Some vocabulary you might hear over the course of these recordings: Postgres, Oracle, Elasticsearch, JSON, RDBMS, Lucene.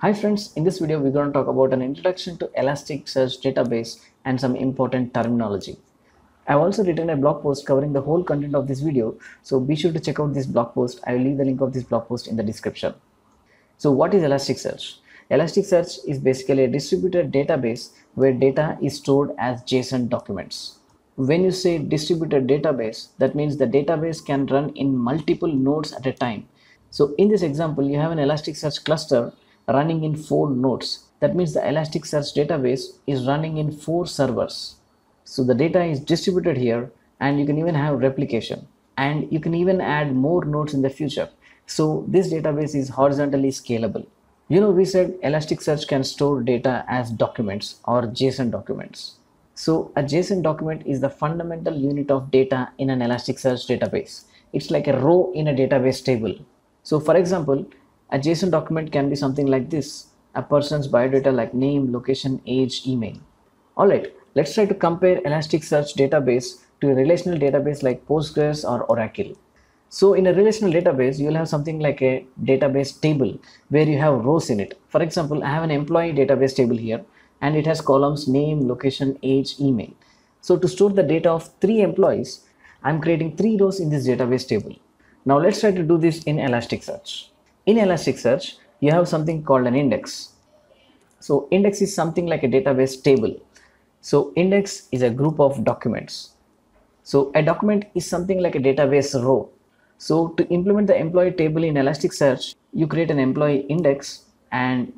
Hi friends, in this video we're going to talk about an introduction to Elasticsearch database and some important terminology. I've also written a blog post covering the whole content of this video, so be sure to check out this blog post. I will leave the link of this blog post in the description. So what is Elasticsearch? Elasticsearch is basically a distributed database where data is stored as JSON documents. When you say distributed database, that means the database can run in multiple nodes at a time. So in this example, you have an Elasticsearch cluster running in 4 nodes. That means the Elasticsearch database is running in 4 servers. So the data is distributed here, and you can even have replication, and you can even add more nodes in the future. So this database is horizontally scalable. You know, we said Elasticsearch can store data as documents or JSON documents. So a JSON document is the fundamental unit of data in an Elasticsearch database. It's like a row in a database table. So for example, a JSON document can be something like this: a person's biodata like name, location, age, email. Alright, let's try to compare Elasticsearch database to a relational database like Postgres or Oracle. So in a relational database, you'll have something like a database table where you have rows in it. For example, I have an employee database table here, and it has columns name, location, age, email. So to store the data of 3 employees, I'm creating 3 rows in this database table. Now let's try to do this in Elasticsearch. In Elasticsearch, you have something called an index. So index is something like a database table. So index is a group of documents. So a document is something like a database row. So to implement the employee table in Elasticsearch, you create an employee index and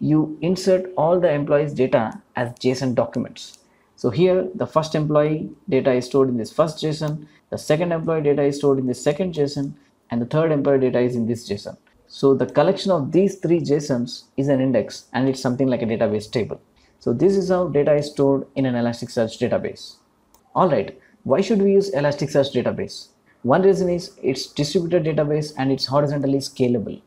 you insert all the employees' data as JSON documents. So here the first employee data is stored in this first JSON, the second employee data is stored in this second JSON, and the third employee data is in this JSON. So the collection of these 3 JSONs is an index, and it's something like a database table. So this is how data is stored in an Elasticsearch database. Alright, why should we use Elasticsearch database? One reason is it's distributed database and it's horizontally scalable,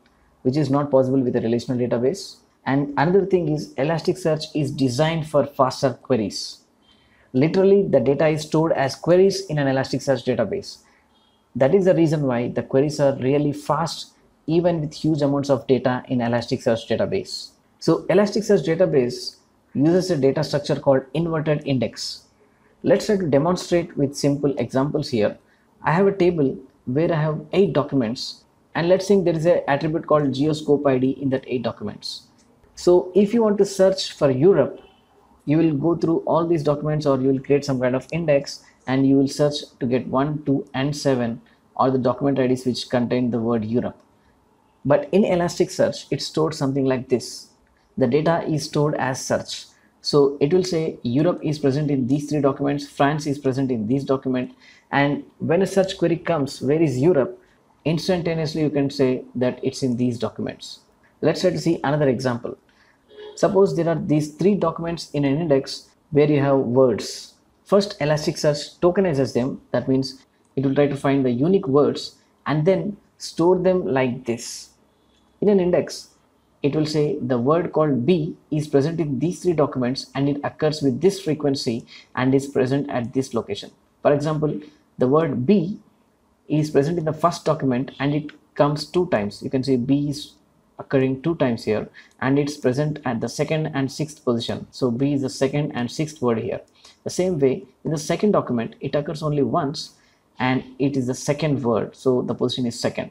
which is not possible with a relational database. And another thing is Elasticsearch is designed for faster queries. Literally, the data is stored as queries in an Elasticsearch database. That is the reason why the queries are really fast, even with huge amounts of data in Elasticsearch database. So Elasticsearch database uses a data structure called inverted index. Let's try to demonstrate with simple examples here. I have a table where I have 8 documents, and let's think there is an attribute called geoscope ID in that 8 documents. So if you want to search for Europe, you will go through all these documents, or you will create some kind of index and you will search to get 1, 2 and 7, or the document IDs which contain the word Europe. But in Elasticsearch, it's stored something like this. The data is stored as search. So it will say Europe is present in these 3 documents, France is present in this document, and when a search query comes, where is Europe, instantaneously you can say that it's in these documents. Let's try to see another example. Suppose there are these 3 documents in an index where you have words. First, Elasticsearch tokenizes them. That means it will try to find the unique words and then store them like this. In an index, it will say the word called B is present in these 3 documents, and it occurs with this frequency and is present at this location. For example, the word B is present in the first document and it comes 2 times. You can say B is occurring 2 times here, and it's present at the 2nd and 6th position. So B is the 2nd and 6th word here. The same way, in the 2nd document, it occurs only once and it is the 2nd word. So the position is 2nd.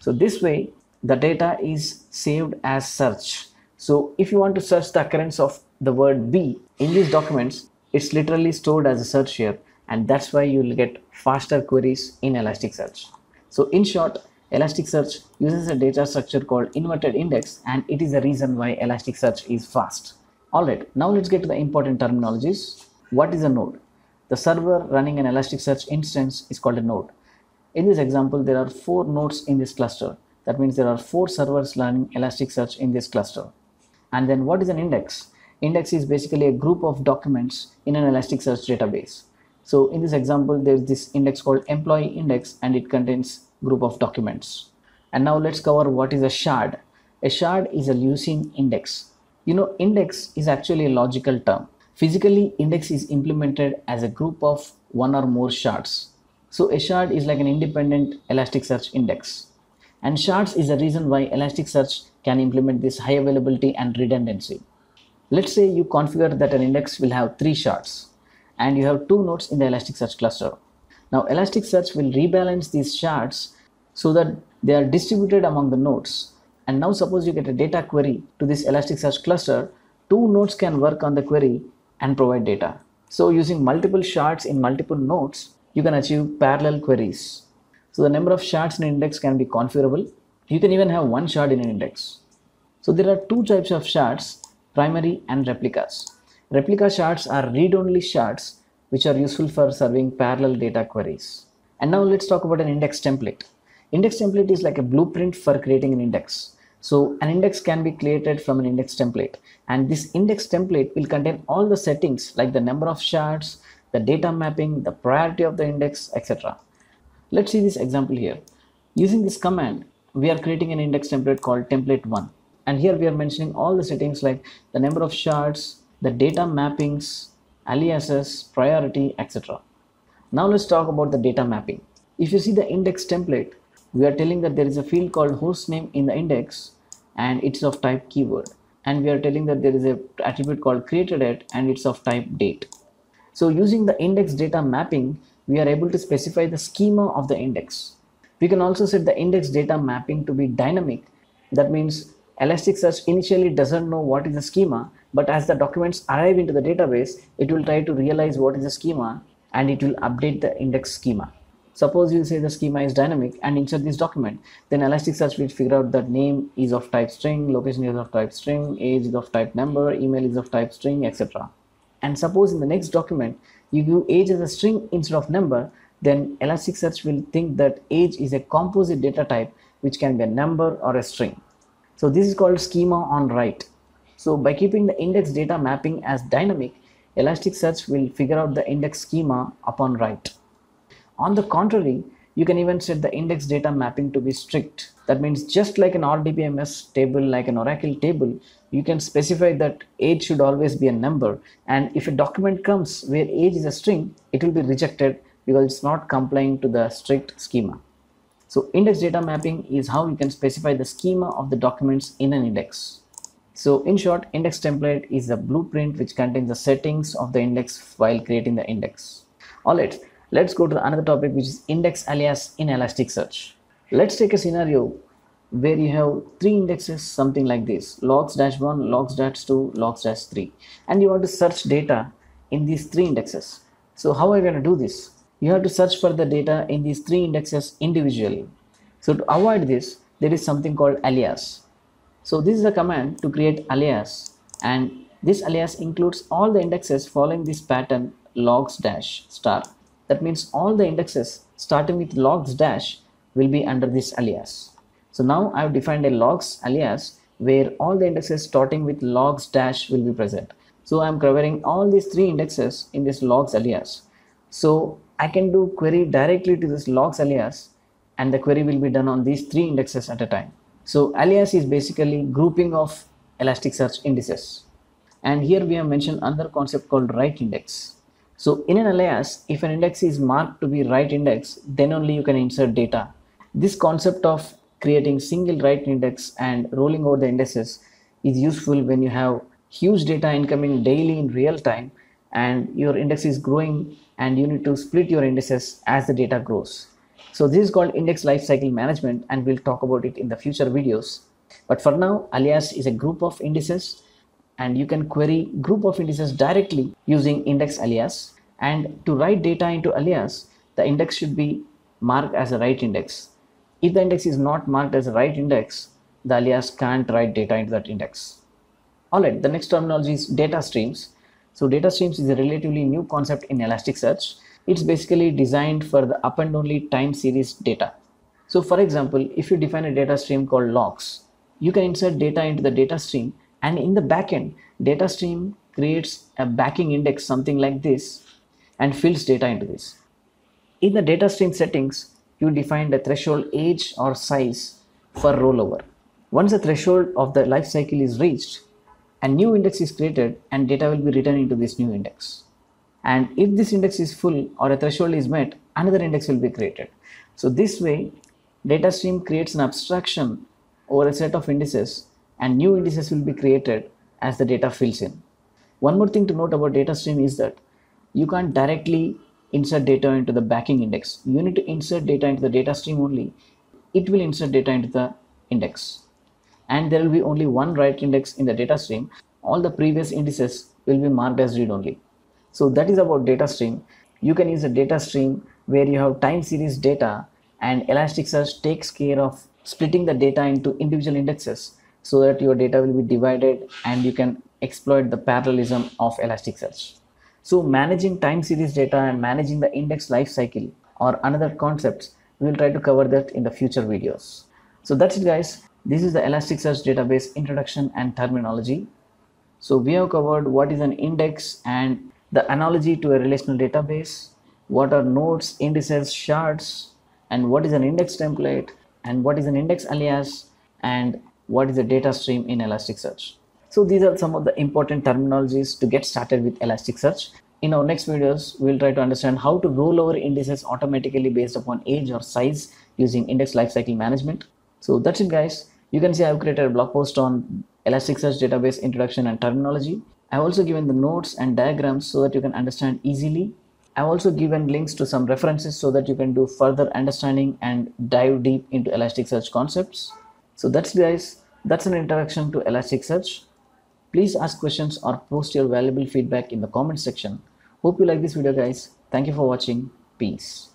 So this way, the data is saved as search. So if you want to search the occurrence of the word B in these documents, it's literally stored as a search here, and that's why you'll get faster queries in Elasticsearch. So in short, Elasticsearch uses a data structure called inverted index, and it is the reason why Elasticsearch is fast. Alright, now let's get to the important terminologies. What is a node? The server running an Elasticsearch instance is called a node. In this example, there are 4 nodes in this cluster. That means there are 4 servers running Elasticsearch in this cluster. And then what is an index? Index is basically a group of documents in an Elasticsearch database. So in this example, there's this index called employee index, and it contains group of documents. And now let's cover what is a shard. A shard is a Lucene index. You know, index is actually a logical term. Physically, index is implemented as a group of 1 or more shards. So a shard is like an independent Elasticsearch index. And shards is the reason why Elasticsearch can implement this high availability and redundancy. Let's say you configure that an index will have 3 shards and you have 2 nodes in the Elasticsearch cluster. Now Elasticsearch will rebalance these shards so that they are distributed among the nodes. And now suppose you get a data query to this Elasticsearch cluster, 2 nodes can work on the query and provide data. So using multiple shards in multiple nodes, you can achieve parallel queries. So the number of shards in an index can be configurable. You can even have 1 shard in an index. So there are 2 types of shards, primary and replicas. Replica shards are read-only shards which are useful for serving parallel data queries. And now let's talk about an index template. Index template is like a blueprint for creating an index. So an index can be created from an index template, and this index template will contain all the settings like the number of shards, the data mapping, the priority of the index, etc. Let's see this example here. Using this command, we are creating an index template called template1, and here we are mentioning all the settings like the number of shards, the data mappings, aliases, priority, etc. Now let's talk about the data mapping. If you see the index template, we are telling that there is a field called hostname in the index and it's of type keyword, and we are telling that there is an attribute called createdAt and it's of type date. So using the index data mapping, we are able to specify the schema of the index. We can also set the index data mapping to be dynamic. That means Elasticsearch initially doesn't know what is the schema, but as the documents arrive into the database, it will try to realize what is the schema and it will update the index schema. Suppose you say the schema is dynamic and insert this document, then Elasticsearch will figure out that name is of type string, location is of type string, age is of type number, email is of type string, etc. And suppose in the next document you give age as a string instead of number, then Elasticsearch will think that age is a composite data type which can be a number or a string. So this is called schema on write. So by keeping the index data mapping as dynamic, Elasticsearch will figure out the index schema upon write. On the contrary, you can even set the index data mapping to be strict. That means just like an RDBMS table, like an Oracle table, you can specify that age should always be a number, and if a document comes where age is a string, it will be rejected because it's not complying to the strict schema. So index data mapping is how you can specify the schema of the documents in an index. So in short, index template is a blueprint which contains the settings of the index while creating the index. Alright. Let's go to another topic, which is index alias in Elasticsearch. Let's take a scenario where you have 3 indexes, something like this, logs-1, logs-2, logs-3, and you want to search data in these 3 indexes. So how are you going to do this? You have to search for the data in these 3 indexes individually. So to avoid this, there is something called alias. So this is a command to create alias, and this alias includes all the indexes following this pattern logs-star. That means all the indexes starting with logs- will be under this alias. So now I have defined a logs alias where all the indexes starting with logs- will be present. So I am covering all these 3 indexes in this logs alias. So I can do query directly to this logs alias, and the query will be done on these 3 indexes at a time. So alias is basically grouping of Elasticsearch indices. And here we have mentioned another concept called right index. So in an alias, if an index is marked to be right index, then only you can insert data. This concept of creating single right index and rolling over the indices is useful when you have huge data incoming daily in real time and your index is growing and you need to split your indices as the data grows. So this is called index lifecycle management, and we'll talk about it in the future videos. But for now, alias is a group of indices, and you can query group of indices directly using index alias. And to write data into alias, the index should be marked as a right index. If the index is not marked as a right index, the alias can't write data into that index. Alright, the next terminology is data streams. So data streams is a relatively new concept in Elasticsearch. It's basically designed for the up and only time series data. So for example, if you define a data stream called logs, you can insert data into the data stream, and in the backend, data stream creates a backing index, something like this, and fills data into this. In the data stream settings, you define the threshold age or size for rollover. Once the threshold of the lifecycle is reached, a new index is created and data will be written into this new index. And if this index is full or a threshold is met, another index will be created. So this way, Data stream creates an abstraction over a set of indices, and new indices will be created as the data fills in. One more thing to note about data stream is that you can't directly insert data into the backing index. You need to insert data into the data stream only. It will insert data into the index. And there will be only one write index in the data stream. All the previous indices will be marked as read only. So that is about data stream. You can use a data stream where you have time series data, and Elasticsearch takes care of splitting the data into individual indexes so that your data will be divided and you can exploit the parallelism of Elasticsearch. So managing time series data and managing the index lifecycle are another concepts. We will try to cover that in the future videos. So that's it, guys. This is the Elasticsearch database introduction and terminology. So we have covered what is an index and the analogy to a relational database, what are nodes, indices, shards, and what is an index template, and what is an index alias, and what is a data stream in Elasticsearch. So these are some of the important terminologies to get started with Elasticsearch. In our next videos, we will try to understand how to roll over indices automatically based upon age or size using index lifecycle management. So that's it, guys. You can see I have created a blog post on Elasticsearch database introduction and terminology. I have also given the notes and diagrams so that you can understand easily. I have also given links to some references so that you can do further understanding and dive deep into Elasticsearch concepts. So that's it, guys. That's an introduction to Elasticsearch. Please ask questions or post your valuable feedback in the comment section. Hope you like this video, guys. Thank you for watching. Peace.